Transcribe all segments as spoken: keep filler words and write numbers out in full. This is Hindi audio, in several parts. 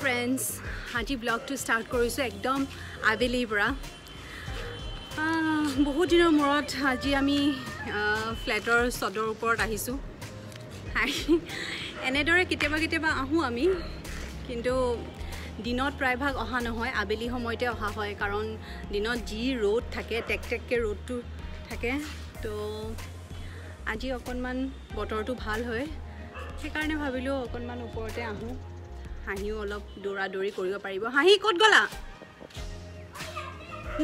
फ्रेंड्स आज ब्लॉग तो स्टार्ट कर एकदम आवेलिपरा बहुत दिन मूरत आज आम फ्लैटर सदर ऊपर एनेदरे केतियाबा केतियाबा आहूँ आमी किन्तु दिनत प्रायभाग अहा नहय आबेली समयते अहा हय कारण दिनत जी रोड थाके टेक टेक के रोड तो थाके तो आज अकणमान बतरटो भाल हय सेकारणे भाबिलो अकणमान ऊपरते आहूँ हाहिओ अलप दौरा दौरी करिब पारिब। हाहि कत गला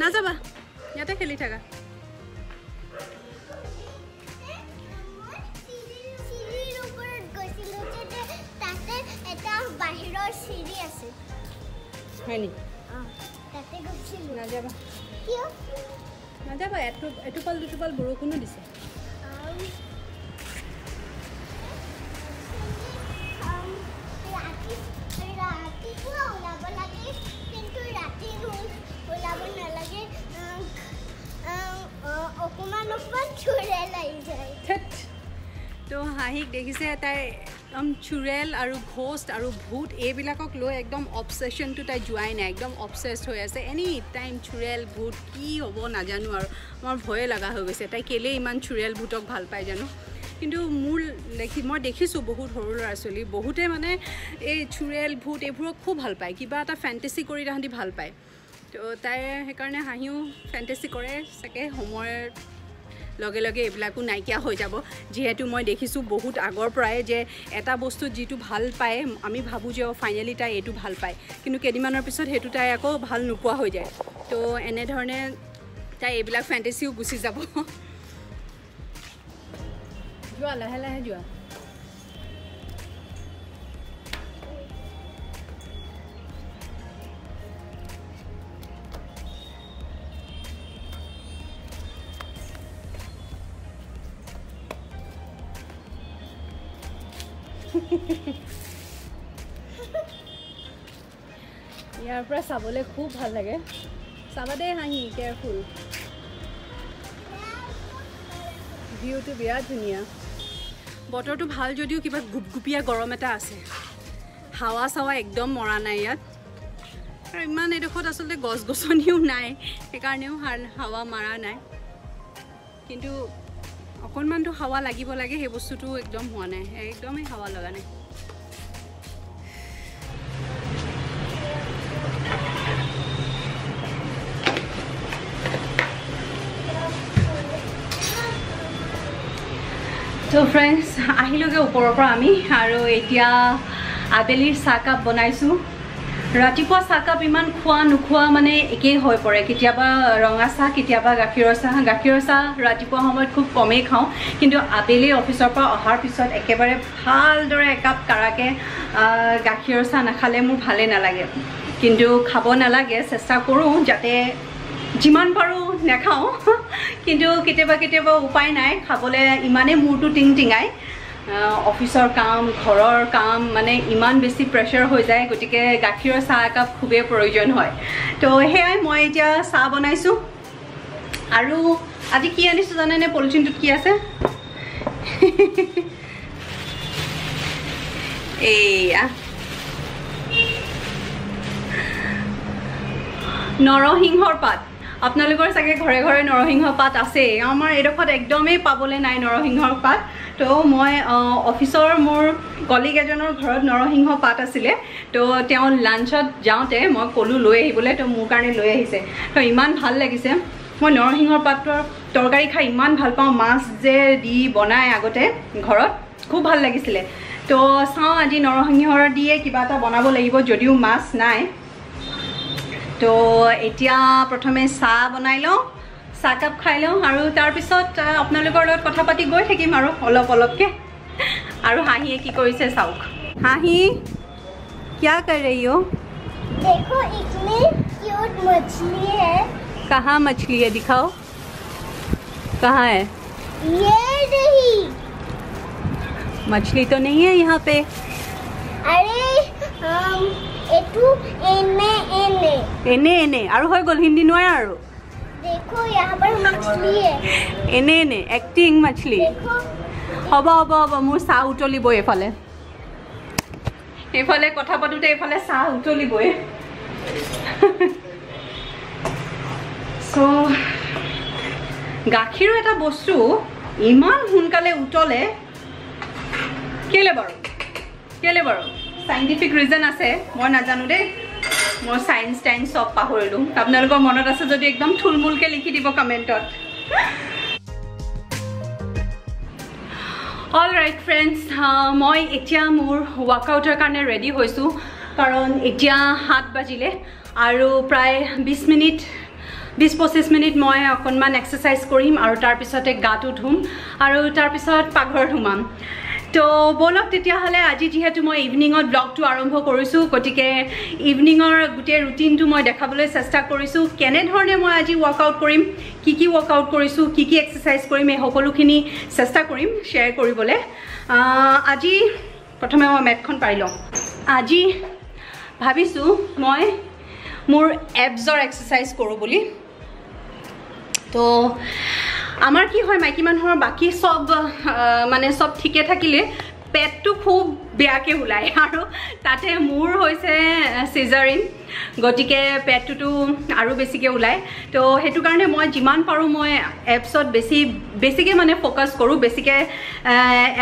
नाजाबा याते खेली थाका तो हाहिक देखिसे त एकदम चुड़ेल और घोस्ट और भूत यक एकदम अबसेशन तो तक जाए ना एकदम अबसेस्ड होनी एनी टाइम चुड़ेल भूत कि हम नजानु और मोर भय लगा हो गई तक केले इमान चुड़ेल भूतक भल पाए जानो किंतु मोर देखी मैं देखी बहुत सर ला छोली बहुते मानने ये चुड़ेल भूत यूर खूब भल पाए क्या फैंटेसी तहति भल पाए तो तैयार हाँओ फैंटेसी सके समय लगे लगे एबिलाको नाइकिया हो जाब जीतु मैं देखी बहुत आगरप्राय एटा बस्तु जी भल पाए आम भाबू जो फाइनली तई यू भल पाए कि केदिमानर पिछत हेतु तई आको भल नोपा हो जाए तो एनेधरणे तई एबिलाक फैंटेसिओ गुसी जाब जुआ लाहे लाहे जुआ यार सबले खूब भल लगे सब दे हाँहि केयरफुल व्यू तो बिरा धुनिया बतर तो भल जदिव क्या गुपगुपिया गरम एट हावा चावा एकदम मरा ना इतना इमान एडोखत आसलते गस गसनिओ ना सेकारणेओ हावा मारा ना किन्तु अकणमान तो हावा लागिब लागे हे बस्तु तो एकदम हुआ ना एकदम हावा लगा ना तो फ्रेंड्स आगे ऊपर पर आम और इतना आबेलिर चाहकाप बनाइसो रातिपुआ चाहकाप इमान खुआ नुखुआ माने एकेई हो पड़े केतियाबा रंगा चाह केतियाबा गाखीर चाह गाखीर चाह रातिपुआ समयत खूब कमेई खाओं किन्तु आबेली अफिसर पर अहार पिछत एकेबारे भालदरे एकाप काराके गाखीर चाह नाखाले मोर भाले नालागे किन्तु खाब नालागे चेष्टा करूँ जाते जिमान पारो नाखाओ किन्तु केतेबा केतेबा उपाय ना खाबले इमाने मूरटो टिंग टिंगाय अफिसर काम घरर काम माने इमान बेसी प्रेशर हो जाए गतिके गाखीर चाह एकाप खूबे प्रयोजन हय तो हेयाय मैं इटा चाह बनाइसु आरो आजि कि आनिसु जानेने पलिथिनटुत कि आछे एया नरसिंहर पात आपनलोकर सके घरे घरे नरसिंह पात आसे आमार एडोखत एकदमें पाबले नाइ नरसिंहर पात तो मैं अफिसर मोर कलिग एजनर घरत नरसिंह पात आसिले तो तेओ लांचत जाउते मैं कलु लई आइबले तो मोर कारणे लई आइसे तो इमान भाल लागिसे मैं नरसिंहर पातर तरकारी खाइ इमान भाल पाओ माछ जे दि बनाय आगते घरत खूब भाल लागिसिले तो साओ आजि नरसिंहर दिए किबा एटा बनाबो लागिबो जदिओ माछ नाइ तो एतिया प्रथमे चाह बनाइ लौ चाह कप खाइ लौ और तार पिছত आपनलोकर লগত কথা পাতি গৈ থাকিম আৰু অলপ অলপকে আৰু হাঁহিয়ে কি কৰিছে চাওক হাঁহি क्या कर रही हो देखो इसमें क्यूट मछली है कहाँ मछली है दिखाओ कहाँ है ये नहीं मछली तो नहीं है यहाँ पे अरे हम एटू एने एने एने एने आरो होय गोल हिंदी नय आरो देखो यहाँ पर मछली है एने एने एक्टिंग मछली देखो हबा हबा हबा मोर सा उटलिबो एफाले इफाले कथा पातोते इफाले सा उतलिबय सो गाखिरो एटा बस्तु इमान हुनकाले उतले केले बारो केले बारो साइंटिफिक रिजन आसे म नाजानु दे म साइंस टाइम सब पाहरिलु आपनालोक मनत आसे जदि एकदम थुलमुल के लिखि दिबो कमेन्टत All right friends, मैं इतिया मोर वर्कआउटर कारणे रेडी होइसु कारण इतिया हाथ बाजिले आरो प्राय बीस मिनिट बीस पच्चीस मिनिट मैं अकनमान एक्सरसाइज करिम आरो तार पिछते गाटु धुम आरो तार पिछत पाघर धुमाम तो बोलक तेतियाहले आजि जिहेतु मैं इवनिंगत ब्लग तो आरम्भ करिसु गतिके इवनिंगर गुटे रुटिन तो मैं देखाबले चेष्टा करिसु केने धरणे मैं आजि वर्कआउट करिम की की वर्कआउट करिसु की की एक्सरसाइज करिम ए हकलुखिनि चेष्टा करिम शेयर करिबले आजि प्रथमे मैं मेथखन पाइलौ आजि भाबिसु मैं मोर एब्सर एक्सरसाइज करो बोली तो आमार कि हय माइकि मानुहर बाकी सब माने सब ठीके थाकिले पेट तो खूब बेयाके हुलाय आरो ताते मोर होइसे सिजरिन गटिके पेट तो आरो बेसिके हुलाय तो हेतु कारणे मैं जिमान पारो मैं एब्सत बेसी बेसिके माने फोकस करू बेसिके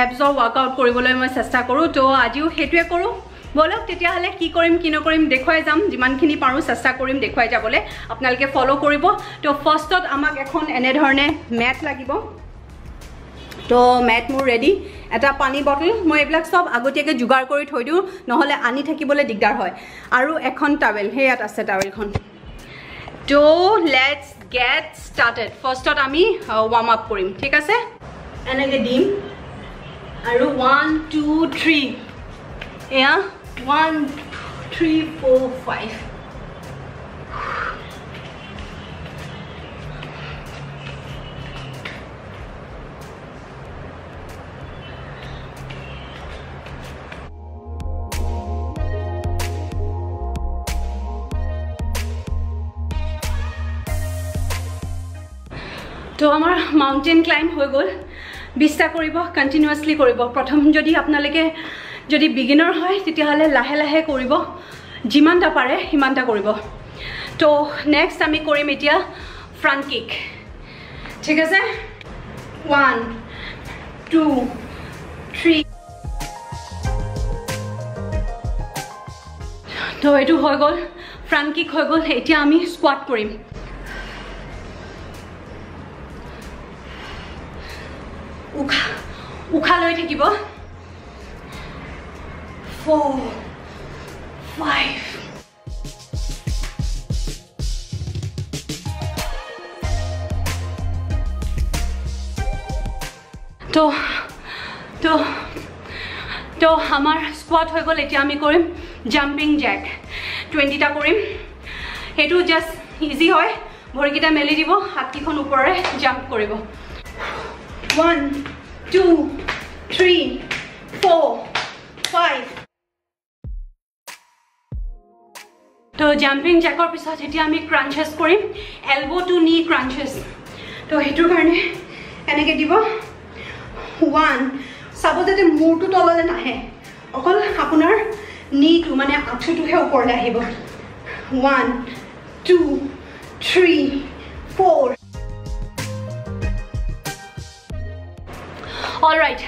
एब्सर वर्कआउट करिबोले मैं चेष्टा करू तो आजिओ हेतुए करू बोलक तेतियाहले कि करिम कि नकरिम देखुवाय जाम जिमानखिनि पारो चेष्टा करिम देखुवाय जाबले आपनालके फॉलो करिबो तो फर्स्टत आमाक एखन एने धरणे मैट लागिबो तो मैट मोर रेडी एटा पानी बटल मैं एब्लाक सब आगतियाके जुगार करि थोइ दिउ नहले आनि थाकिबले दिगदार हय आरो एखन टावेल हेयात आसे टावेलखन तो लेट्स गेट स्टार्टेड फर्स्टत आमी वार्म अप करिम ठीक आसे एनेके दिम आरो one two three या One, three, four, five. तो हमारा माउंटेन क्लाइम हो गल बिस्ता करिबो कंटिन्यूअसली करिबो प्रथम जदि आपनालेके जदि बिगिनर है तितियाले लाहे लाहे करिबो जिमानटा पारे हिमानटा करिबो तो नेक्स्ट आमी करिम इतिया फ्रंट किक ठीक आसे one two three तो एटु हो गल फ्रंट किक हो गल इतिया आमी स्क्वाट करिम उखा उखा लय থাকিবो Four, five. तो तो तो हमार स्क्वाट हो गल एटा आमी करिम जम्पिंग जैक twenty टा करिम हेतु जस्ट इजी होय भरकिटा मेलि दिबो हातकिखन उपरे जम्प करिबो one two three four five तो जम्पिंग जैकर पिछत एटा आमी क्रांचेस करिम एल्बो टू नी क्रांचेस तो हेतु कारणे एनेके दिबो one सबोते मूरटु तलले नाहे अकल आपनर नी टु माने आठुटु हे उपर लाहिबो one two three four all right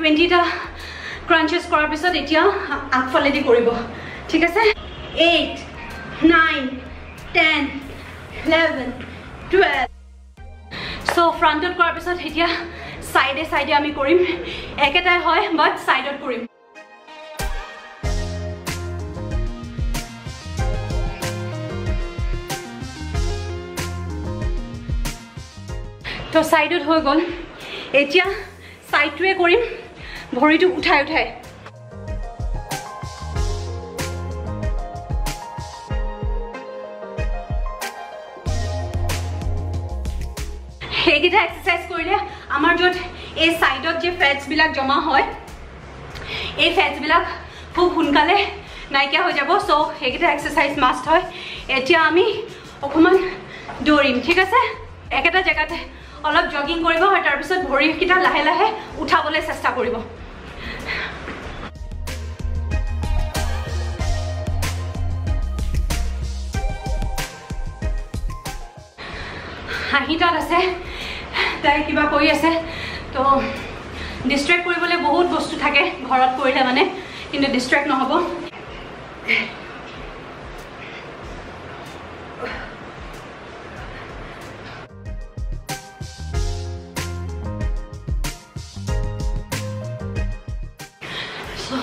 twenty टा क्रांचेस करार पिछत एटा आगफाले दि करिबो ठीक आसे eight Nine, ten, eleven, twelve. So fronted कर पिसत हिटिया साइडे साइडे आमी करिम एकेटाय होय बट साइडत करिम तो साइडत हो गल एटिया साइड टुए करिम भरिटु उठाय उठाय एगिटा एक्सरसाइज करिले आमार जत ए साइडत जे फैट्स बिलाक जमा होय ए फैट्स बिलाक खूब हुनकाले नाइकिया हो जाबो सो एगिटा एक्सरसाइज मस्ट होय एटा आमी अखमान दौरिम ठीक आसे एकेटा जगाते अलप जॉगिंग करिबो आरो तार पिছত भरि किटा लाहे लाहे उठाबले চেষ্টা करिबो हाँही क्या कई तो डिस्ट्रेक्ट बहुत बस्तु थके घर कर माने कि डिस्ट्रेक्ट नहब so,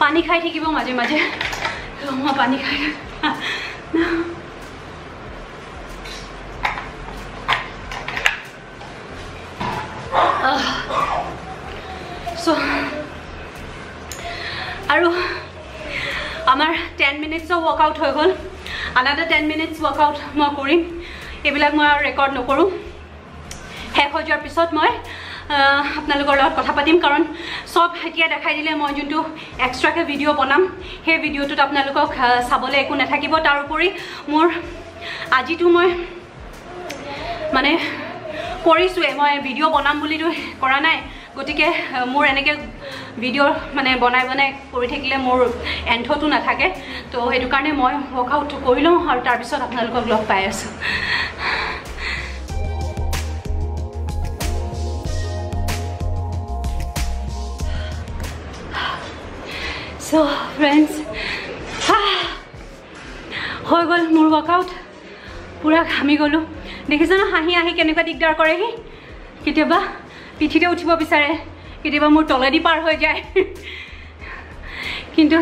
पानी खाई थी माजे माजे तो मैं पानी खाई मिनिट्स वर्कआउट हो गल अनादर टेन मिनिट्स वर्कआउट मैं करीम एबिलाक मैं रेकर्ड नकरूँ शेष हो जाए पद मैं अपने कथा पातीम कारण सब इतना देखा दिले मैं जो एक्सट्राके भिडिओ बनाम सै भिडिओत अपने एक नाथाकिब तारोपरि मोर आज तो मैं माने मैं भिडिओ बनाम करा ना गति के मोर एने भिडिओ मानने बनाए बनाए कर मोर एंथो नाथे तो कारण मैं वर्कआउट कर लूँ और तार पास लग पाई सो फ्रेंड्स हो गल मोर वर्कआउट पूरा घामी गलो देखी ना हाँहि आहि के दिगदार करेहि केतियाबा पिठीते उठिब विचारे केतियाबा मोर तलेदी पार हो जाए किन्तु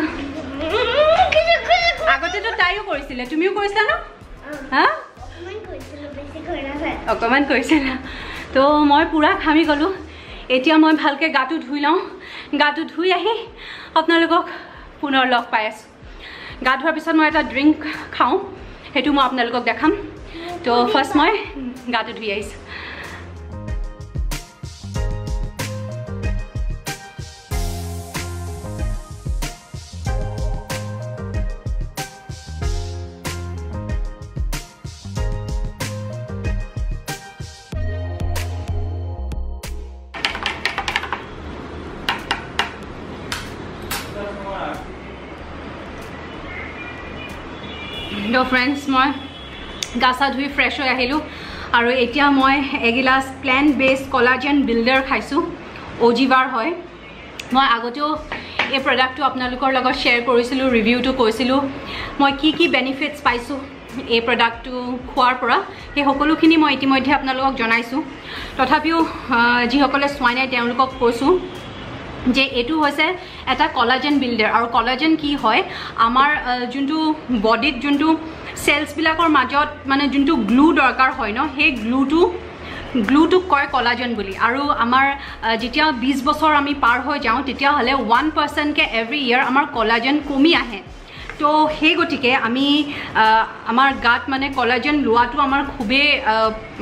आगते तो ताइयो करिसिले तुमियो करिसला ना हां अकमान करिसिला तो मैं पूरा घामी गलो एतिया मैं भालके गाटू धुई लौ गाटू धुई आहि आपनालोगक पुनर लग पाइ आसु गा धुवार पिছত मैं एटा ड्रिंक खाऊ हेतु मैं आपनालोगक देखाम तो फर्स्ट मैं गाटू धुई आइस तो फ्रेंड्स मैं गा सा धुई फ्रेश हो और इतना मैं एगिलास प्लांट बेस्ड कोलाजेन बिल्डर खाइसो ओजिवार है मैं आगतेओ ये प्रोडक्ट अपना शेयर कर रिव्यू तो कैसूँ मैं कि कि बेनिफिट्स पाइसो ये प्रोडक्ट खुआरपरा ये सकोखी मैं इतिम्य अपनासो तथापिओ जिसके चुआ ना कैसूँ जे एटू एटा कोलाजेन बिल्डर और कोलाजेन की है आमार जो बॉडीत जो सेल्सबिलाकर मजत माने जो ग्लू दरकार है न हे ग्लू तो ग्लू तो कय कोलाजेन बुली और आमार जितिया बीस बछर आमी पार हो जाऊँ तितिया हले वन परसेंट के एवरी इयर आमार कोलाजेन कमी आए तो हे गतिके आमी आमार गात माने कोलाजेन लोवातो आमार खूबे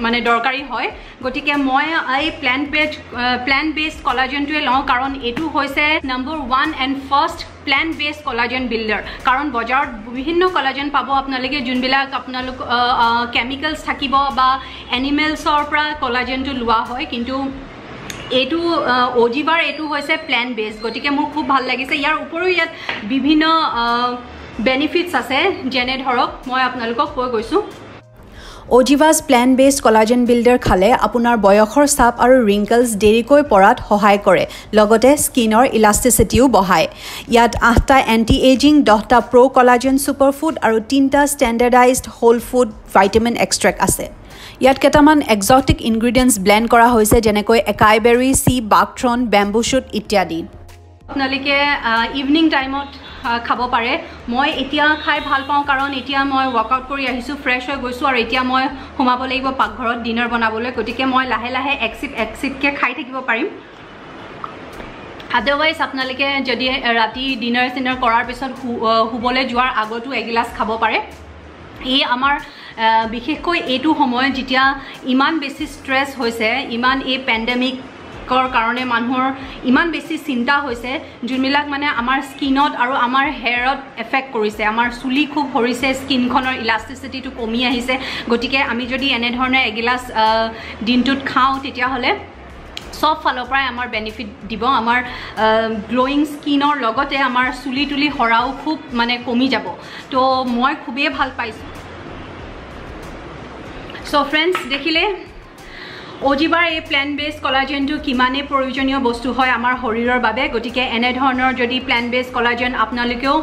माने दरकारी है गतिके मैं प्लांट बेस्ड प्लांट बेस्ड कोलाजेनटुए लौ कारण एटू होइसे number one and first plant based collagen builder कारण बजार विभिन्न कोलाजेन पाबो आपनालोके जोनबिलाक आपनालोक केमिकल्स थाकिबो बा एनिमेल्सर परा कोलाजेनटु लोवा है किन्तु एटू ओजिवार एटू होइसे प्लांट बेस्ड गतिके मोर खूब भाल लागिसे यार उपरो यात विभिन्न बेनिफिट्स आसे जेने धरक मैं आपनालोक কৈ গৈছো ओजिवाज प्लांट बेस्ड कोलाजेन बिल्डर खाले आपुनार बयसर चाप और रिंकल्स देरिकै परात सहाय करे लगते स्किनर इलास्टिसिटीओ बहाय यात आठटा एंटी एजिंग दहटा प्रो कोलाजेन सुपर फूड और तीनटा standardised whole food vitamin extract आसे ইয়াত কেটামান এক্সটিক ইনগ্রেডিয়েন্টস ব্লেন্ড কৰা হৈছে যেনেকৈ acai berry sea buckthorn bamboo shoot ইত্যাদি আপোনালোকে ইভিনিং টাইমত খাব পাৰে মই এতিয়া খাই ভাল পাওঁ কাৰণ এতিয়া মই ওয়ার্কআউট কৰি আহিছো ফ্ৰেছ হৈ গৈছো আৰু এতিয়া মই হুমাব লাগিব পাকঘৰত ডিনাৰ বনাবলৈ গতিকে মই লাহে লাহে এক্সিট এক্সিটকে খাই থাকিব পাৰিম আদাৰৱাইজ আপোনালোকে যদি ৰাতি ডিনাৰ সিনাৰ কৰাৰ পিছত হুবলৈ যোৱাৰ আগতো এগিলাস খাব পাৰে এই আমাৰ विशेषको एटू समय जितिया इमान बेसी स्ट्रेस होइसे इमान ए पेंडेमिक कर कारणे मानुहर इमान बेसी चिंता होइसे जुनबिलाक माने आमार स्किनत आरो आमार हेयरत एफेक्ट करिसे आमार चुली खूब हरिसे स्किनखनर इलास्टिसिटी तो कमी आहिसे गतिके आमी जदि एने धरणे एगिलास दिनटुत खाओ तेतिया हले सब फालरपराय आमार बेनिफिट दिब आमार ग्लोइंग स्किनर लगते आमार चुली तुली हराओ खूब माने कमी जाब तो मैं खूबे भाल पाइसो सो फ्रेंड्स देखिले ओजिभार ये प्लांट बेस्ड कलाजेन तो किमाने प्रयोजनीय बस्तु है आमार शरीरर बारे गति के एने धৰণৰ जदि प्लांट बेस्ड कलाजेन आपनालेकेও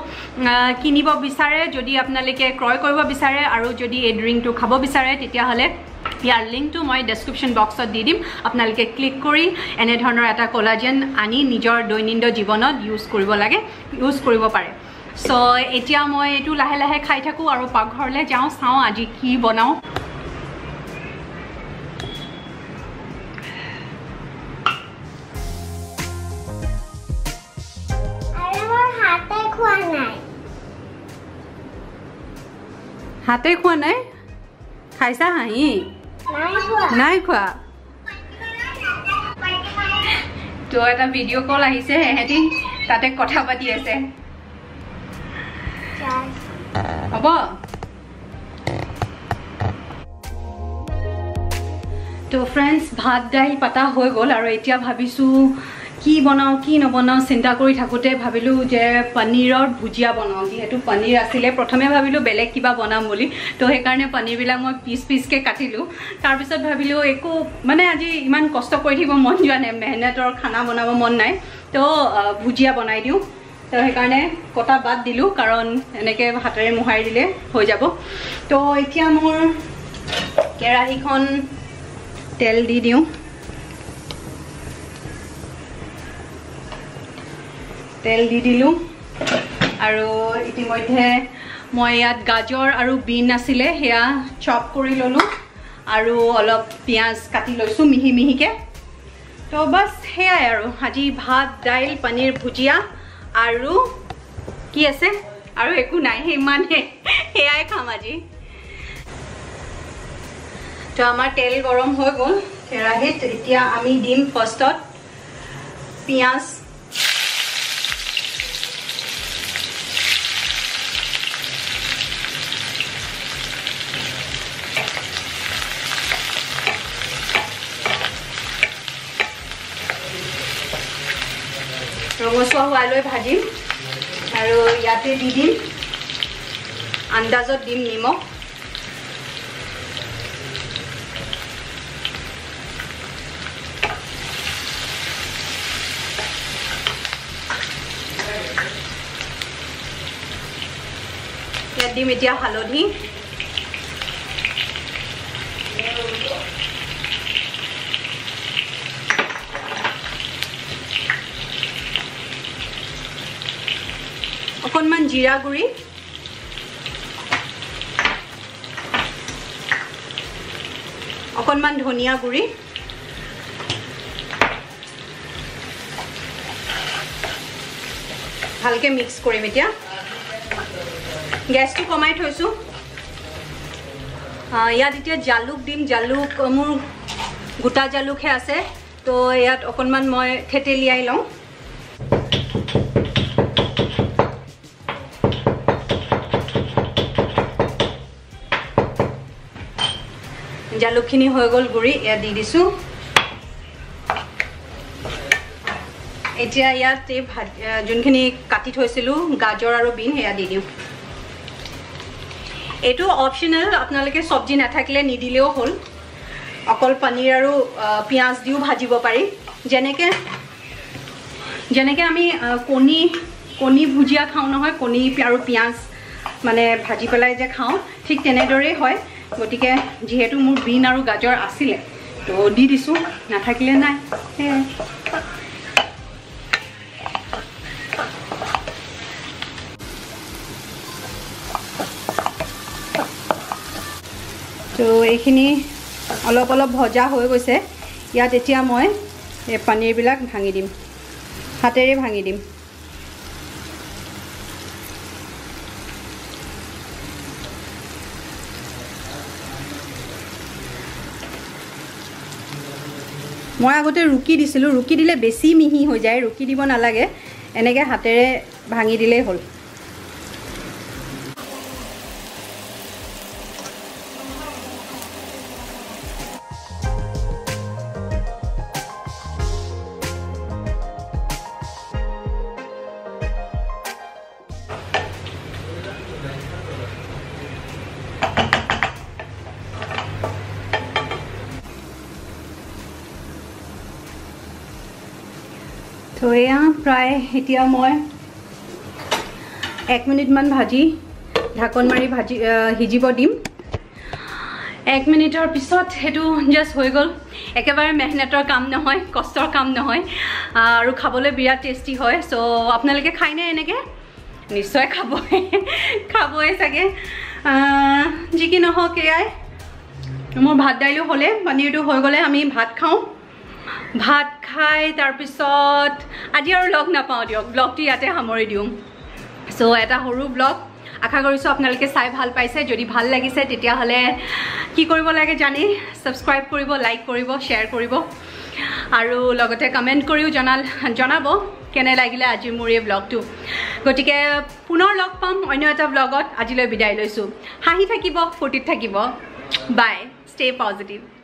কিনিব বিচাৰে যদি আপোনালোকে ক্ৰয় কৰিব বিচাৰে আৰু যদি এই ড্ৰিংকটো খাব বিচাৰে তেতিয়া হলে यार लिंक तो मैं डेस्क्रिप्शन बॉक्स दी दीम आपनालोके क्लिक करी एने धৰণৰ एटा कलाजेन आनी निजर दैनन्दिन जीवनत यूज करिब लागे यूज करिब पारे। सो एटिया मैं एटु लाहे लाहे खाइ थाकु आरो पाकघरले जाऊ साऊ আজি কি বনাও। আরে মোর হাতে খোৱা নাই। হাতে খোৱা নাই? খাইছা হাই? नहीं खुआ तो एटा वीडियो कॉल आहिसे हेति ताते कथा पाति आसे अब तो फ्रेंड्स भात दाइल पता हो गल आरो एटिया भाबिसु की बनाओ की न बनाओ चिंता करी थाकोते भाबिलु जे पनीरर भुजिया बनाओ जेहेतु पनीर आसिले प्रथमे भाबिलु बेलेग किबा बनाम बोली तो हे कारणे पनीर बिला म पीस पीस के काटिलु तार पिसत भाबिलु एको माने आजि इमान कष्ट करि थिबो मन जाने मेहनतर खाना बनाबो मन नाय तो भुजिया बनाइ दिउ तो हे कारणे कटा बाद दिलु कारण एनेके हातरे मुहाइ दिले हो जाबो। तो एटिया मोर केराहीखन तेल दि दिउ तेल दी दिलू आरो इतिमध्ये मैं यात गाजर और बीन आसिले हेया चप करी ललू आरो अलप प्याज काटी लैसु मिहि मिहि के। तो बस हेयाय आरो आजि भात दाइल पनीर भुजिया आरो की आसे आरो एकु नाइ हे माने हेयाय खाम आजि। तो आमार तेल गरम हो गल केराहित इतिया आमी दिम फर्स्टत प्याज रंगसुआ हुआले भाजिम और इते दी दीम आंदाजत दीम निमक इतना दीम इतना हालधि अकनमान जीरा गुड़ी अकनमान धनिया गुड़ी भालके मिक्स करिम। इतना गैस तो कमाय थैसु इतना जालुक दीम जालुक मोर गोटा जालुक हे आसे तो इतना अकनमान मैं थेतेलियाई लौ जालुकखिनि हो गल गुड़ी या दी दिसु एटिया याते जोनखिनि काटि थैसिलु गाजर आरो बीन हेया दी दिउ एटु अपशनल आपनालके सब्जी नाथाकिले निदिलेओ होल अकल पनीर आरो प्याज दिउ भाजिबो पारि जेनेके जेनेके आमी कोनी कोनी भुजिया खाउ नहय कोनी आरो प्याज माने भाजि पेलाय जे खाउ ठीक तेने दरे होय गति के जीतु मोर बीन और गाजर आसिले तो दी दिसु नाथाकिले नाय। तो एखिनि अलप अलप भजा हो गए इतना एतिया मैं पनीर बिलाक भांगी दिम हातेरे भांगी दिम मैं आगते रुकी दिसिलु रुकी दिले बेसी मिहि हो जाए रुकी दिब नालागे एनेके हातेरे भांगी दिले होल। तो यहाँ प्राय इतिया मैं एक मिनट मान भाजी ढाकन मारी भाजी हिजिब दीम एक मिनिटर पिछत हेतु जस्ट हो गल एकेबारे मेहनतर काम नहय कष्टर काम नहय आरो खाबले बिराट टेस्टी हय। सो आपनालके खाय ना एनेके निश्चय खाबो खाबोय सगे जी कि नहक एयाय मोर भात दाइलो होले पनीरटो हो गले आमी भात खाऊ भात खाय तार पिछत आज आरो लग ना पाऊ दियक ब्लगटि याते हामरि दिउम। सो एटा हरु ब्लग आशा करिसो आपनालके साइ भाल पाइसे जदि भाल लागिसे तेतिया हले कि करिबो लागे जानि सबस्क्राइब करिबो लाइक करिबो शेयर करिबो आरो लगते कमेंट करियो जनाल जनाबो केने लागिले आज मोर ए ब्लग टु गटिके पुनर लग पाम अन्य एटा ब्लगत आजिले बिदाय लइसु। हाहि থাকিব फुर्तित থাকিব बाय स्टे पॉजिटिव।